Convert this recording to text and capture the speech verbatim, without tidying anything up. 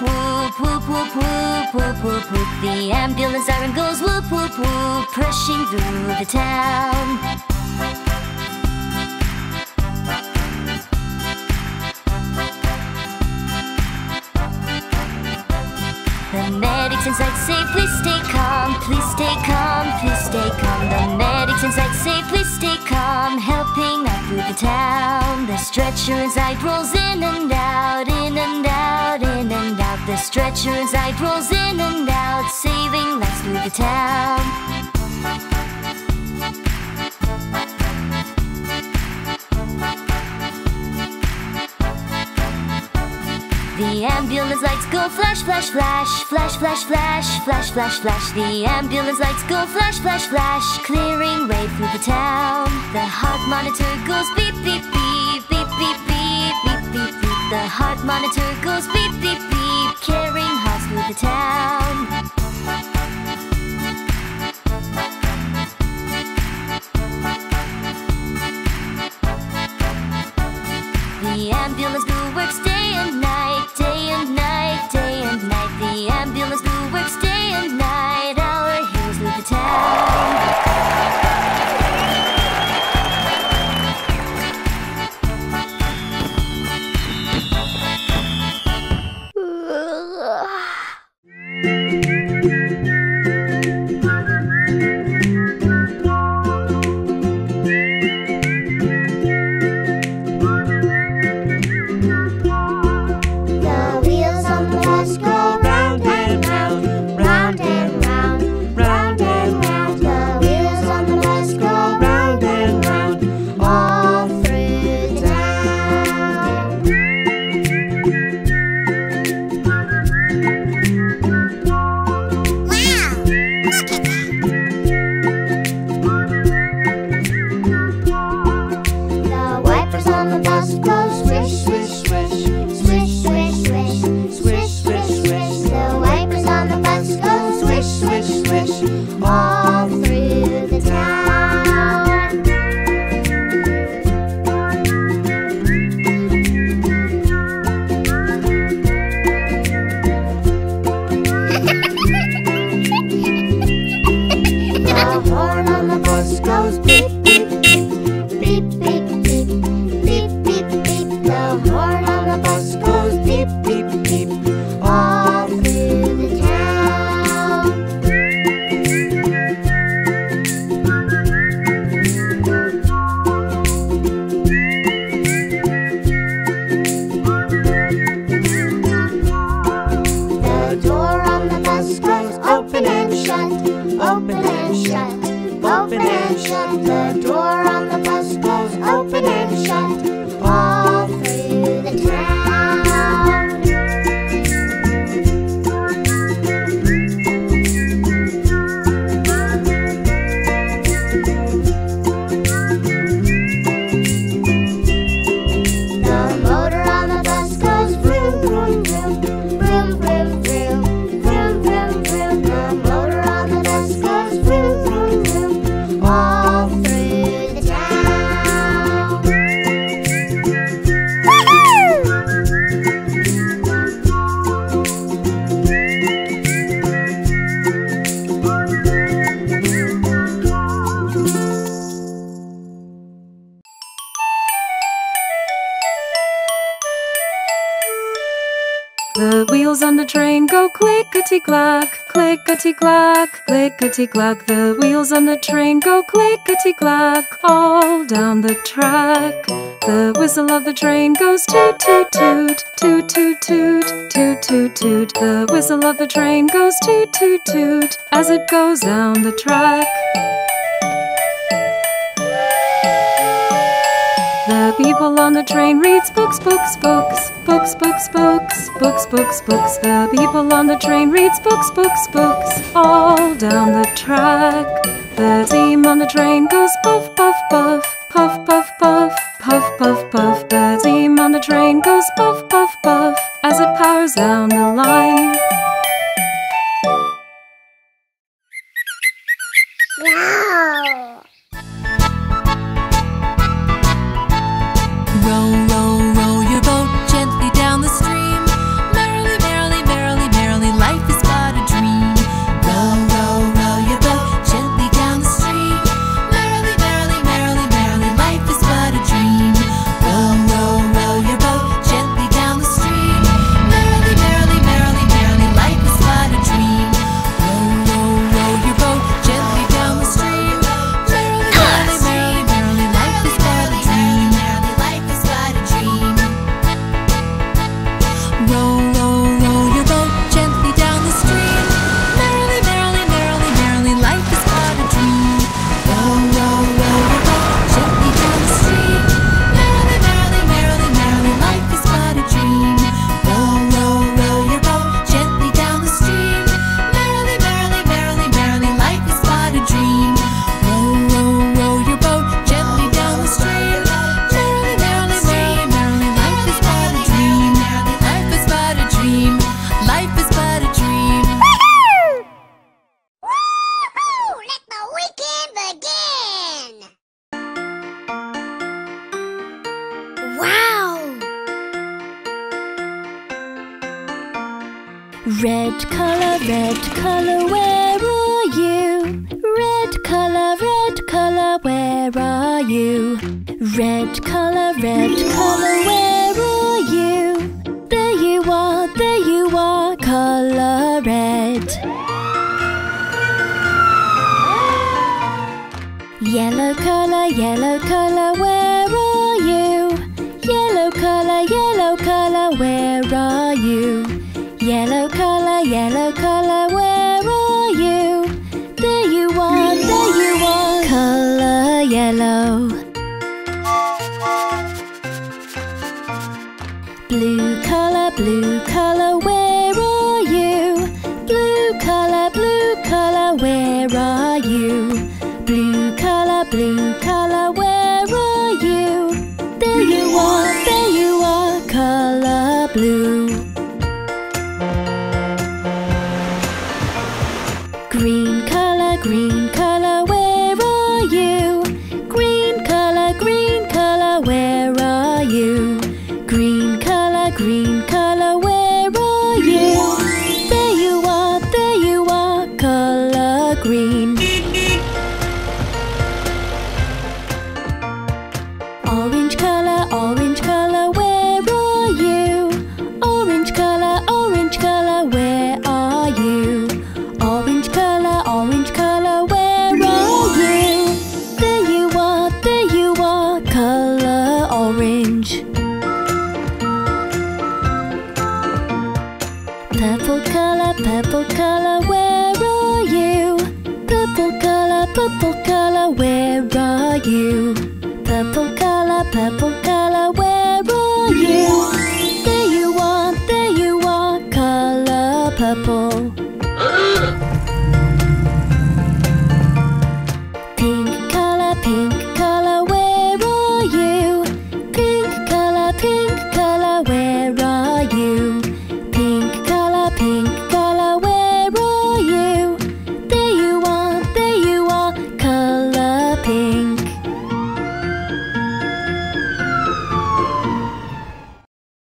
whoop, whoop, whoop, whoop, whoop, whoop, whoop. The ambulance siren goes whoop, whoop, whoop, crashing through the town. The medics inside say, please stay calm, please stay calm, please stay calm. The medics inside say, please stay calm, helping out through the town. The stretcher inside rolls in and out, in and out, in and out. The stretcher inside rolls in and out, saving lives through the town. The ambulance lights go flash, flash, flash, flash, flash, flash, flash, flash, flash. The ambulance lights go flash, flash, flash, clearing way through the town. The heart monitor goes beep, beep, beep, beep, beep, beep, beep, beep, beep. The heart monitor goes beep, beep, beep, carrying hearts through the town. The ambulance crew works day and night, day and night, day and night. The ambulance crew works day and night, our heroes leave the town. Clickety-clack, clickety-clack, clickety-clack. The wheels on the train go clickety-clack all down the track. The whistle of the train goes toot toot toot, toot toot toot, toot toot toot. The whistle of the train goes toot toot toot as it goes down the track. The people on the train reads books, books, books, books, books, books, books, books, books. The people on the train reads books, books, books, all down the track. The team on the train goes puff, puff, puff, puff, puff, puff, puff, puff, puff. The team on the train goes puff, puff, puff, as it powers down the line. Wow! Row, row, row your boat gently down the stream. Merrily, merrily, merrily. Red colour, red colour, where are you? Red colour, red colour, where are you? Red colour, red colour, where are you? There you are, there you are, colour red. Yellow colour, yellow colour, where are you? Yellow colour, yellow colour, where are you? Yellow colour, yellow colour, where are you? There you are, there you are, colour yellow. Blue colour, blue colour, where are you? Blue colour, blue colour, where are you? Blue colour, blue colour, where are you? There you are, there you are, colour blue. Green colour, green colour, where are you? Green colour, green colour, where are you? Green colour, green colour, where are you? There you are, there you are, colour green. Orange colour, orange colour, where are you? Orange colour, orange colour, where are you? Orange colour, orange colour, where are you? There you are, there you are, colour orange. Purple colour, purple colour, where are you? Purple colour, purple colour, where are you? Purple colour, purple colour.